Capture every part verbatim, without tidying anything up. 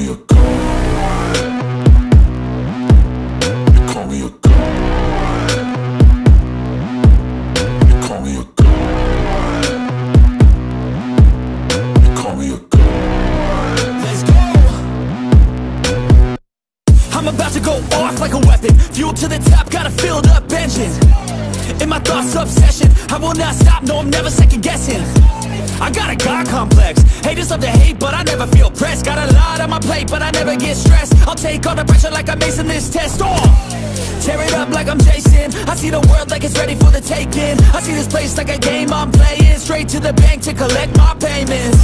me a god. You call me a god. You call me a god. You call me a god. Let's go. I'm about to go off like a weapon. Fuel to the top, got a filled up engine. In my thoughts, obsession. I will not stop, no, I'm never second guessing. I got a God complex. Haters love to hate, but I never feel pressed. Got a lot on my plate, but I never get stressed. I'll take all the pressure like I'm acing this test. Oh! Tear it up like I'm Jason. I see the world like it's ready for the taking. I see this place like a game I'm playing. Straight to the bank to collect my payments.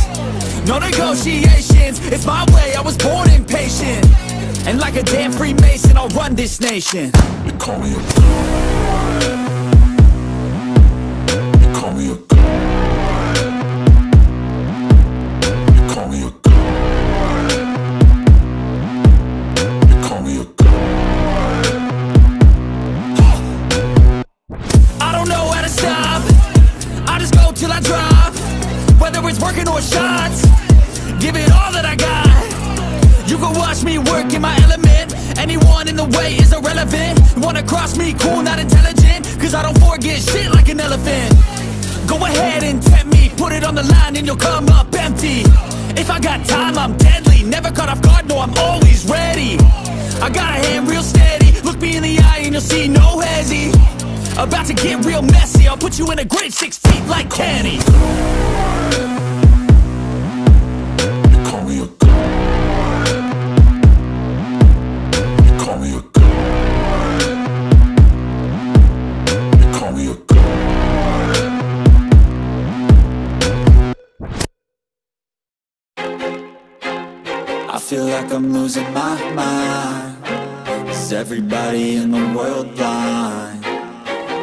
No negotiations, it's my way, I was born impatient. And like a damn Freemason, I'll run this nation. They call me a god. They call me a god. Working on shots, give it all that I got. You can watch me work in my element. Anyone in the way is irrelevant. Wanna cross me, cool, not intelligent. Cause I don't forget shit like an elephant. Go ahead and tempt me, put it on the line and you'll come up empty. If I got time, I'm deadly. Never caught off guard, no, I'm always ready. I got a hand real steady. Look me in the eye and you'll see no hezzy. About to get real messy, I'll put you in a grid six feet like candy. I feel like I'm losing my mind. Is everybody in the world blind?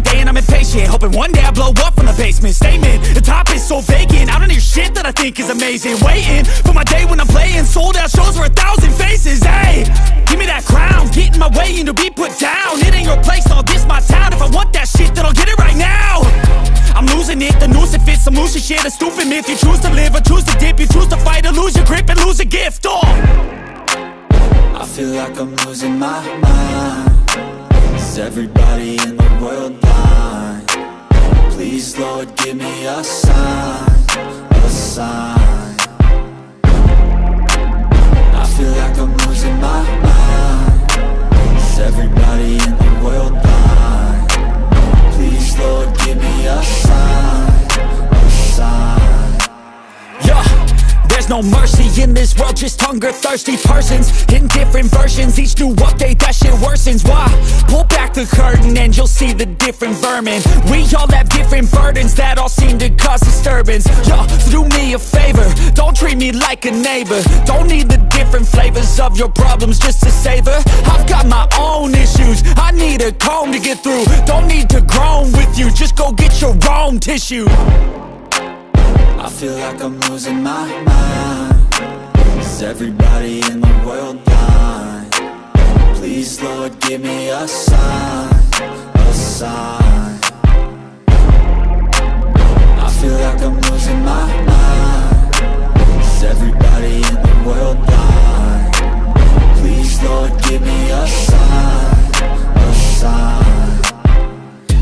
day and I'm impatient, hoping one day I blow up from the basement. Statement, the top is so vacant. I don't hear shit that I think is amazing. Waiting for my day when I'm playing sold out shows for a thousand faces. Hey, give me that crown, get in my way and to be put down. It ain't your place, all this my town. If I want that shit, then I'll get it right now. I'm losing it, the noose it fits. I'm losing shit, a stupid myth. You choose to live or choose to dip. You choose to fight or lose your grip and lose a gift. Oh! I feel like I'm losing my mind. Is everybody in the world blind? Please, Lord, give me a sign, a sign. I feel like I'm losing my mind. Is everybody in the world blind? Please, Lord, give me a sign, a sign. Yeah. There's no mercy in this world, just hunger-thirsty persons in different versions. Each new update, that shit worsens. Why? Pull back the curtain and you'll see the different vermin. We all have different burdens that all seem to cause disturbance. Yo, do me a favor, don't treat me like a neighbor. Don't need the different flavors of your problems just to savor. I've got my own issues, I need a comb to get through. Don't need to groan with you, just go get your own tissue. I feel like I'm losing my mind. Is everybody in the world blind? Please, Lord, give me a sign, a sign. I feel like I'm losing my mind. Is everybody in the world blind? Please, Lord, give me a sign, a sign.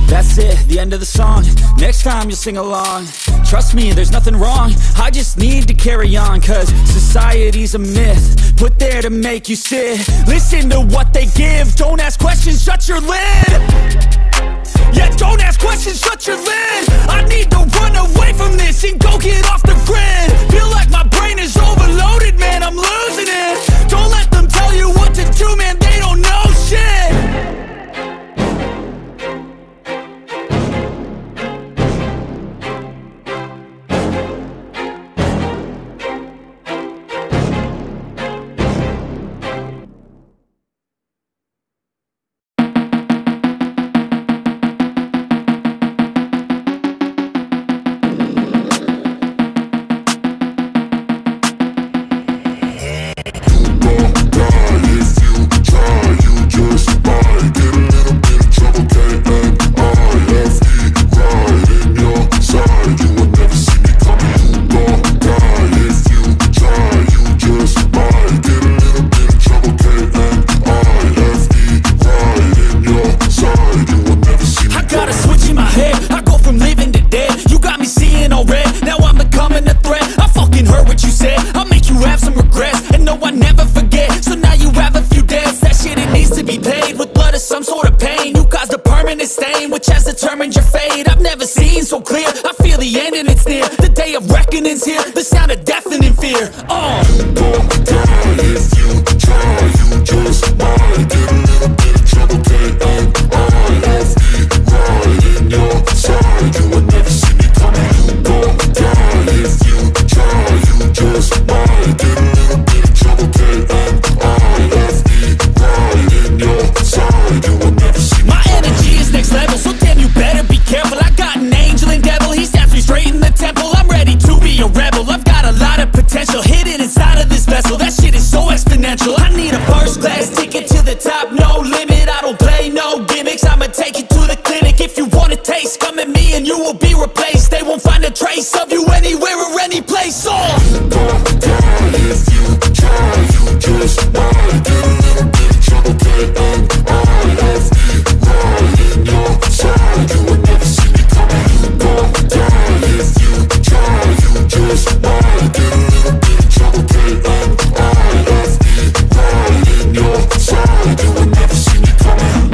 That's it, the end of the song. Next time you'll sing along. Trust me, there's nothing wrong. I just need to carry on, cause society's a myth put there to make you sit. Listen to what they give. Don't ask questions, shut your lid. Yeah, don't ask questions, shut your lid. I need to run away from this and go get off the grid. Feel like my brain is overloaded, man, I'm losing it. Don't let them tell you what to do, man, they don't know shit. head. I go from living to dead. You got me seeing all red. Now I'm becoming a threat. I fucking heard what you said. I'll make you have some regrets. And no, I never forget. So now you have a few debts. That shit, it needs to be paid with blood or some sort of pain. You caused a permanent stain, which has determined your fate. I've never seen so clear. I feel the end and it's near. The day of reckoning's here. The sound of deafening fear. Oh. You won't die if you try. You just might get a little bit of trouble. I need a first class ticket to the top, no limit. I don't play no gimmicks, I'ma take you to the clinic. If you want a taste, come at me and you will be replaced. They won't find a trace of you anywhere or any place. Oh. You won't die if you try, you just might get a little bit of trouble. K N I F E, right in your side, you will never see me coming. You won't die if you try, you just might get a little bit of trouble. K N I F E, right in your side, you will never see me coming.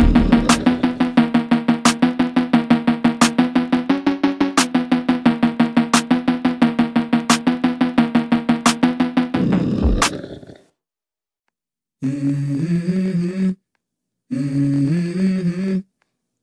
Mm-hmm. Mm-hmm.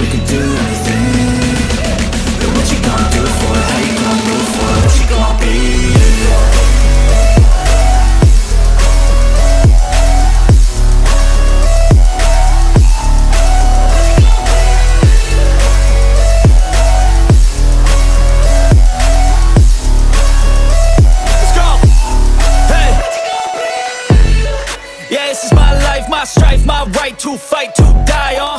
we can do anything? But what you gonna do for it? How you gonna move for it? What you gonna be? Let's go! Hey! Yeah, this is my life, my strife, my right to fight, to die, uh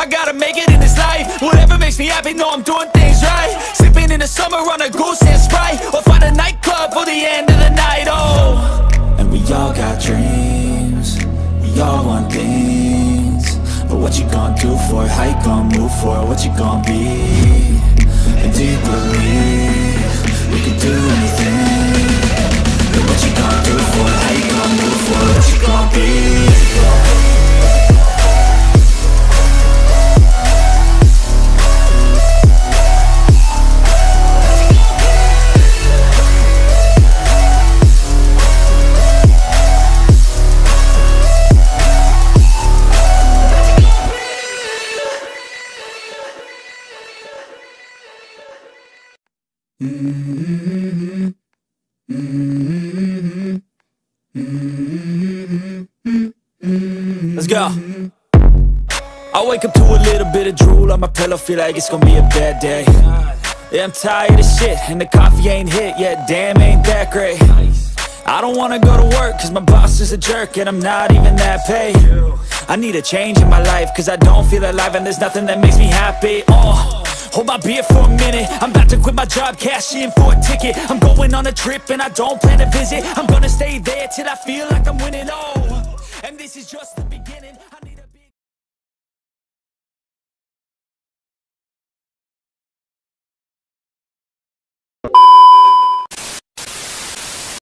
I gotta make it in this life, whatever makes me happy, know I'm doing things right. Sipping in the summer on a goose and Sprite, or find a nightclub for the end of the night, oh. And we all got dreams, we all want things. But what you gonna do for it? How you gonna move for it? What you gonna be? And do you believe we can do anything? But what you gonna do for it? How you gonna move for it? What you gonna be? Mm-hmm. Mm-hmm. Mm-hmm. Let's go. I wake up to a little bit of drool on my pillow, feel like it's gonna be a bad day. Yeah, I'm tired of shit, and the coffee ain't hit yet, damn, ain't that great. I don't wanna go to work, cause my boss is a jerk, and I'm not even that paid. I need a change in my life, cause I don't feel alive, and there's nothing that makes me happy, oh. Hold my beer for a minute, I'm about to quit my job, cash in for a ticket. I'm going on a trip and I don't plan to visit. I'm gonna stay there till I feel like I'm winning all, and this is just the